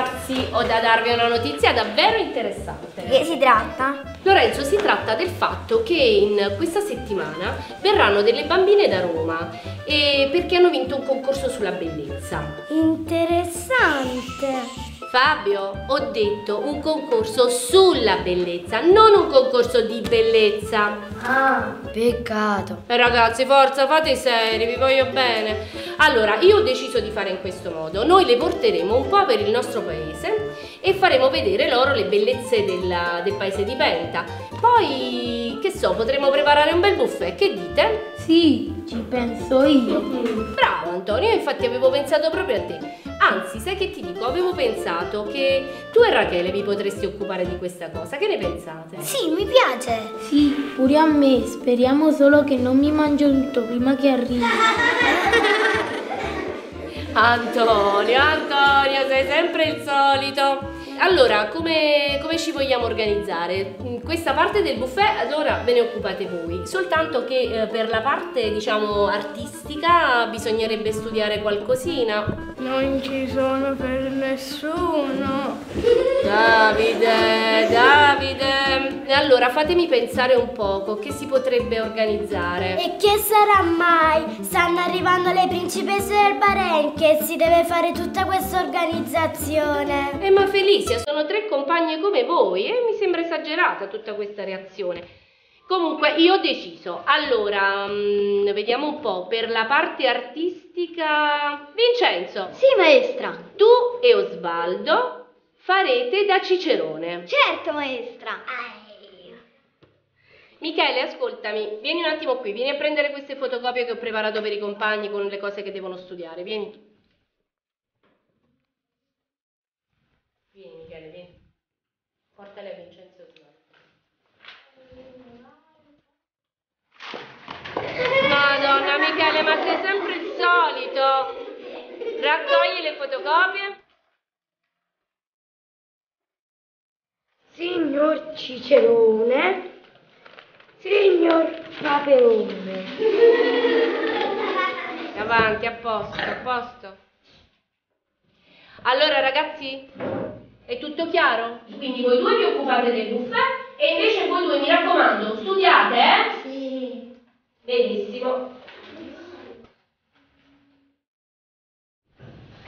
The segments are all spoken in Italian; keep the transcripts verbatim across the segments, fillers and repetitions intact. ragazzi, ho da darvi una notizia davvero interessante. Che si tratta? Lorenzo, si tratta del fatto che in questa settimana verranno delle bambine da Roma e perché hanno vinto un concorso sulla bellezza. Interessante! Fabio, ho detto un concorso sulla bellezza, non un concorso di bellezza. Ah, peccato. Eh, ragazzi, forza, fate i seri, vi voglio bene. Allora, io ho deciso di fare in questo modo. Noi le porteremo un po' per il nostro paese e faremo vedere loro le bellezze della, del paese di Penta. Poi, che so, potremo preparare un bel buffet, che dite? Sì, ci penso io. Bravo Antonio, infatti avevo pensato proprio a te. Anzi, sai che ti dico? Avevo pensato che tu e Rachele vi potreste occupare di questa cosa. Che ne pensate? Sì, mi piace! Sì, pure a me. Speriamo solo che non mi mangio tutto prima che arrivi. Antonio, Antonio, sei sempre il solito. Allora, come, come ci vogliamo organizzare? Questa parte del buffet, allora, ve ne occupate voi. Soltanto che eh, per la parte, diciamo, artistica bisognerebbe studiare qualcosina. Non ci sono per nessuno. Davide, Davide. Allora, fatemi pensare un poco, che si potrebbe organizzare? E che sarà mai? Stanno arrivando le principesse del Bahrein, che si deve fare tutta questa organizzazione. Eh, ma Felice, sono tre compagne come voi e eh? mi sembra esagerata tutta questa reazione. Comunque io ho deciso, allora mh, vediamo un po', per la parte artistica Vincenzo. Sì maestra. Tu e Osvaldo farete da Cicerone. Certo maestra. Ai. Michele, ascoltami, vieni un attimo qui, vieni a prendere queste fotocopie che ho preparato per i compagni con le cose che devono studiare, vieni. Vieni Michele, vieni. Portale a Vincenzo Giovanni. Madonna Michele, ma sei sempre il solito. Raccogli le fotocopie. Signor Cicerone, signor Paperone. Davanti, a posto, a posto. Allora ragazzi, è tutto chiaro? Quindi voi due vi occupate del buffet e invece voi due, mi raccomando, studiate, eh? Sì. Benissimo.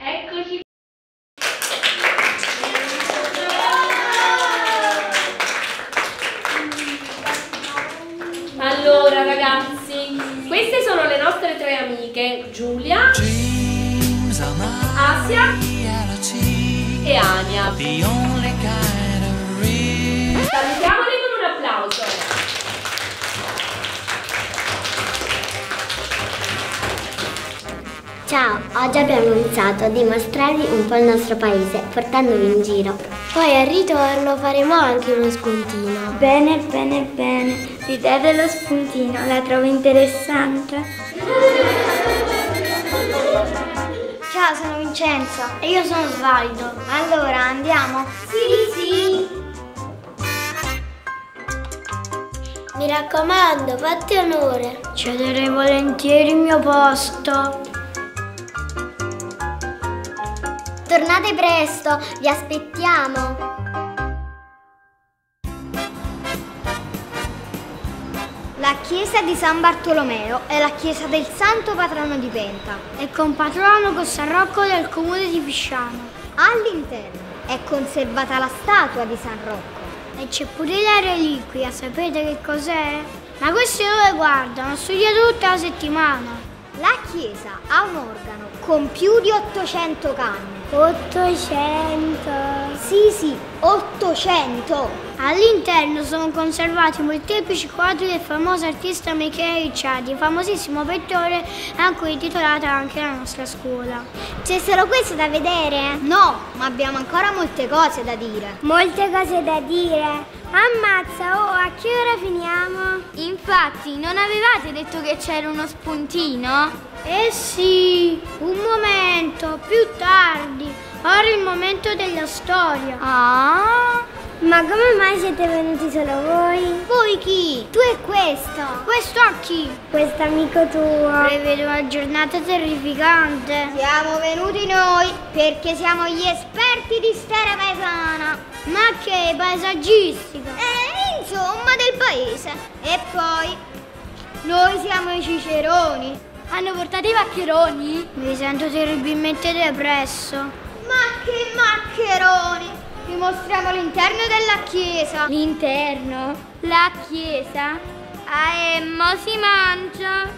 Eccoci. Allora ragazzi, queste sono le nostre tre amiche, Giulia, Asia e Ania. Salutiamole con un applauso. Ciao, oggi abbiamo iniziato a dimostrarvi un po' il nostro paese, portandovi in giro. Poi al ritorno faremo anche uno spuntino. Bene, bene, bene. L'idea dello spuntino la trovo interessante. Ciao, sono Vincenzo. E io sono Osvaldo. Allora, andiamo? Sì, sì! Mi raccomando, fatti onore. Cederei volentieri il mio posto. Tornate presto, vi aspettiamo. La chiesa di San Bartolomeo è la chiesa del santo patrono di Penta. È compatrono con San Rocco del comune di Pisciano. All'interno è conservata la statua di San Rocco. E c'è pure la reliquia, sapete che cos'è? Ma questi dove guardano, studiano tutta la settimana. La chiesa ha un organo con più di ottocento canne. ottocento? Sì, sì, ottocento! All'interno sono conservati molteplici quadri del famoso artista Michele Ricciardi, famosissimo pittore a cui è titolata anche la nostra scuola. C'è solo questo da vedere? No, ma abbiamo ancora molte cose da dire. Molte cose da dire? Ammazza, oh, a che ora finiamo? Infatti, non avevate detto che c'era uno spuntino? Eh sì, un momento, più tardi. Ora è il momento della storia. Ah... Ma come mai siete venuti solo voi? Voi chi? Tu e questo! Questo a chi? Quest'amico tuo! Prevedo una giornata terrificante! Siamo venuti noi perché siamo gli esperti di storia paesana! Ma che paesaggistica! Eh, insomma, del paese! E poi, noi siamo i ciceroni! Hanno portato i maccheroni? Mi sento terribilmente depresso! Ma che maccheroni! Vi mostriamo l'interno della chiesa. L'interno? La chiesa? Ah, e mo si mangia.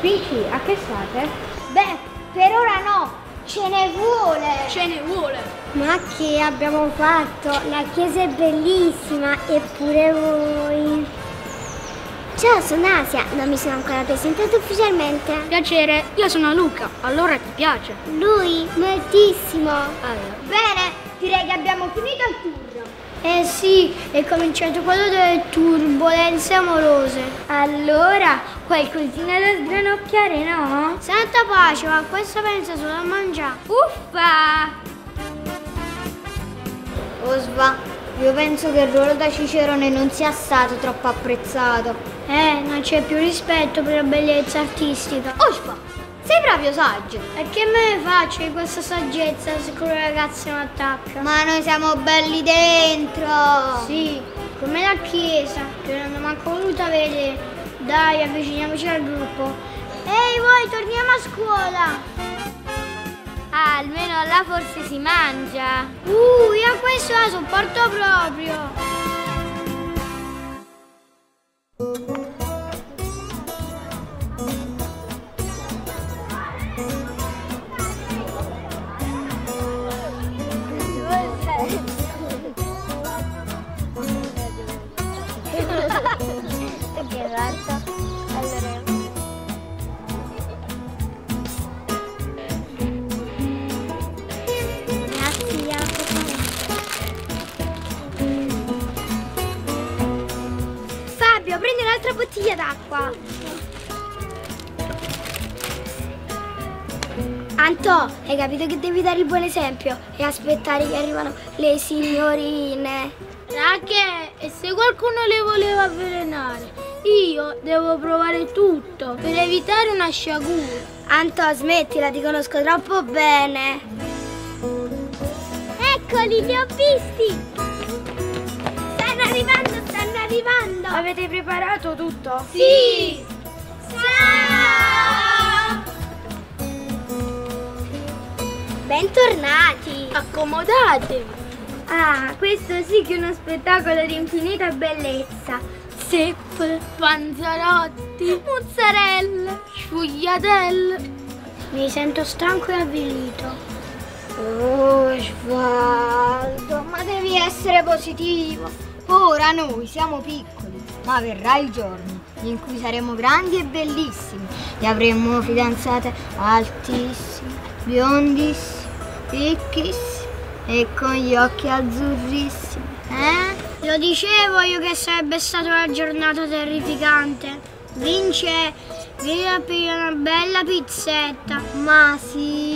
Vici, a che state? Beh, per ora no. Ce ne vuole. Ce ne vuole. Ma che abbiamo fatto? La chiesa è bellissima, eppure voi... Ciao, sono Asia, non mi sono ancora presentato ufficialmente. Piacere, io sono Luca, allora ti piace? Lui? Moltissimo! Allora. Bene, direi che abbiamo finito il turno. Eh sì, è cominciato quello delle turbolenze amorose. Allora, qualcosina da sgranocchiare, no? Santa pace, ma questo pensa solo a mangiare. Uffa! Osva. Io penso che il ruolo da cicerone non sia stato troppo apprezzato. Eh, non c'è più rispetto per la bellezza artistica. Ospa, sei proprio saggio. E che me ne faccio di questa saggezza se quel ragazzo non attacca? Ma noi siamo belli dentro! Sì, come la chiesa, che non ho manco voluto vedere. Dai, avviciniamoci al gruppo. Ehi voi, torniamo a scuola! Ah, almeno là forse si mangia. Uh, io a questo la sopporto proprio. Bottiglia d'acqua. Antò, hai capito che devi dare il buon esempio e aspettare che arrivano le signorine. Ragazze, e se qualcuno le voleva avvelenare? Io devo provare tutto per evitare una sciagura. Antò, smettila, ti conosco troppo bene. Eccoli, li ho visti. Arrivando. Avete preparato tutto? Sì! Ciao! Bentornati! Accomodatevi! Ah, questo sì che è uno spettacolo di infinita bellezza! Seppe, panzarotti, mozzarella, sfugliatelle! Mi sento stanco e avvilito. Oh, Osvaldo, ma devi essere positivo! Ora noi siamo piccoli, ma verrà il giorno in cui saremo grandi e bellissimi e avremo fidanzate altissime, biondissime, ricchissime e con gli occhi azzurrissimi. Eh? Lo dicevo io che sarebbe stata una giornata terrificante. Vince, vieni a prendere una bella pizzetta. Ma sì.